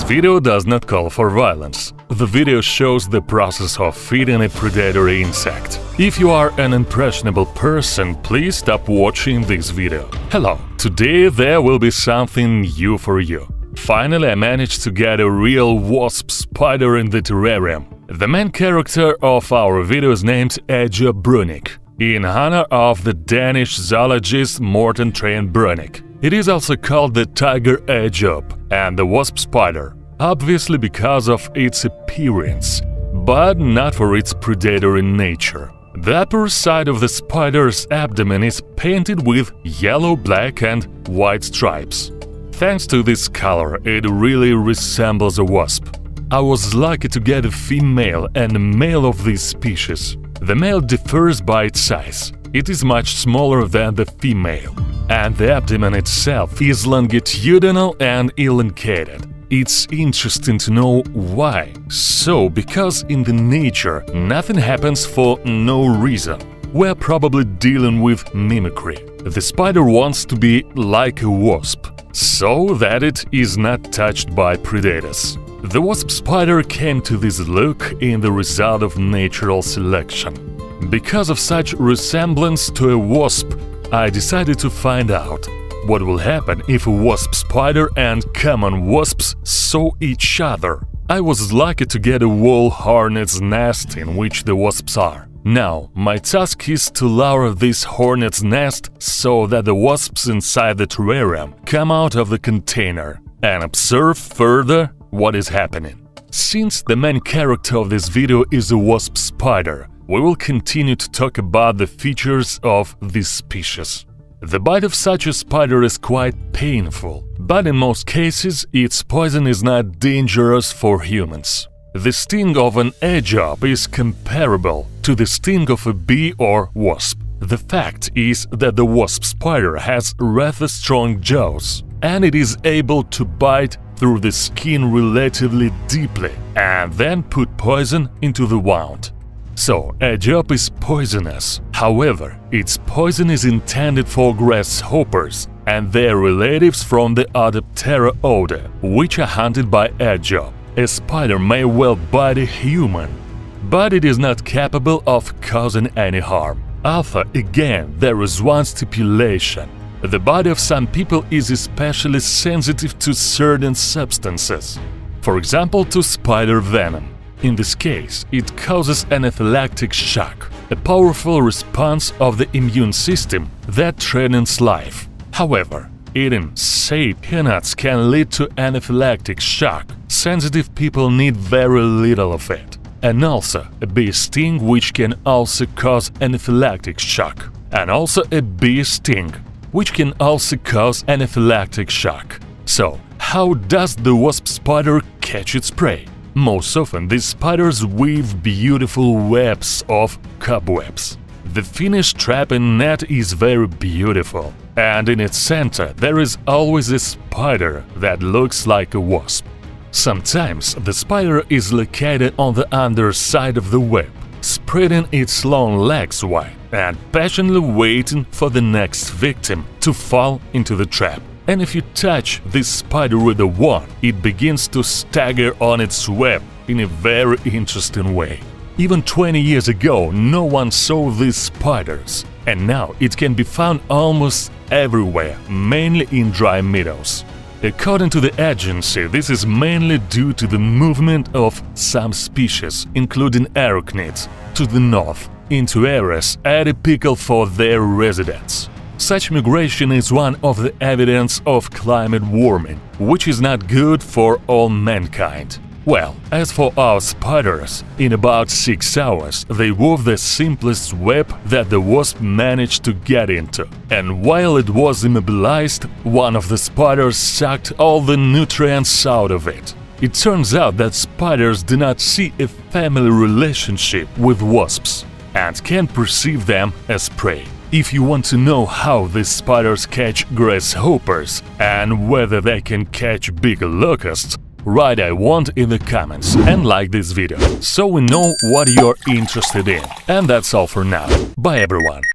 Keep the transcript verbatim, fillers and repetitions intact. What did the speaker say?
This video does not call for violence. The video shows the process of feeding a predatory insect. If you are an impressionable person, please stop watching this video. Hello! Today there will be something new for you. Finally, I managed to get a real wasp spider in the terrarium. The main character of our video is named Argiopa Brunnich, in honor of the Danish zoologist Morten Trane Brunnich. It is also called the tiger Argiopa and the wasp spider, obviously because of its appearance, but not for its predatory nature. The upper side of the spider's abdomen is painted with yellow, black and white stripes. Thanks to this color, it really resembles a wasp. I was lucky to get a female and a male of this species. The male differs by its size. It is much smaller than the female, and the abdomen itself is longitudinal and elongated. It's interesting to know why. So, because in the nature nothing happens for no reason. We're probably dealing with mimicry. The spider wants to be like a wasp, so that it is not touched by predators. The wasp spider came to this look in the result of natural selection. Because of such resemblance to a wasp, I decided to find out what will happen if a wasp spider and common wasps saw each other. I was lucky to get a wall hornet's nest in which the wasps are. Now, my task is to lower this hornet's nest so that the wasps inside the terrarium come out of the container and observe further what is happening. Since the main character of this video is a wasp spider, we will continue to talk about the features of this species. The bite of such a spider is quite painful, but in most cases its poison is not dangerous for humans. The sting of an argiopa is comparable to the sting of a bee or wasp. The fact is that the wasp spider has rather strong jaws, and it is able to bite through the skin relatively deeply and then put poison into the wound. So, Argiopa is poisonous. However, its poison is intended for grasshoppers and their relatives from the Orthoptera order, which are hunted by Argiopa. A spider may well bite a human, but it is not capable of causing any harm. However, again, there is one stipulation. The body of some people is especially sensitive to certain substances, for example, to spider venom. In this case, it causes anaphylactic shock, a powerful response of the immune system that threatens life. However, eating, say, peanuts can lead to anaphylactic shock. Sensitive people need very little of it. And also a bee sting, which can also cause anaphylactic shock. And also a bee sting, which can also cause anaphylactic shock. So, how does the wasp spider catch its prey? Most often, these spiders weave beautiful webs of cobwebs. The finished trapping net is very beautiful, and in its center there is always a spider that looks like a wasp. Sometimes the spider is located on the underside of the web, spreading its long legs wide and patiently waiting for the next victim to fall into the trap. And if you touch this spider with a wand, it begins to stagger on its web in a very interesting way. Even twenty years ago, no one saw these spiders, and now it can be found almost everywhere, mainly in dry meadows. According to the agency, this is mainly due to the movement of some species, including arachnids, to the north, into areas atypical for their residents. Such migration is one of the evidence of climate warming, which is not good for all mankind. Well, as for our spiders, in about six hours they wove the simplest web that the wasp managed to get into. And while it was immobilized, one of the spiders sucked all the nutrients out of it. It turns out that spiders do not see a family relationship with wasps and can perceive them as prey. If you want to know how these spiders catch grasshoppers and whether they can catch big locusts, write "I want" in the comments and like this video, so we know what you're interested in. And that's all for now. Bye everyone!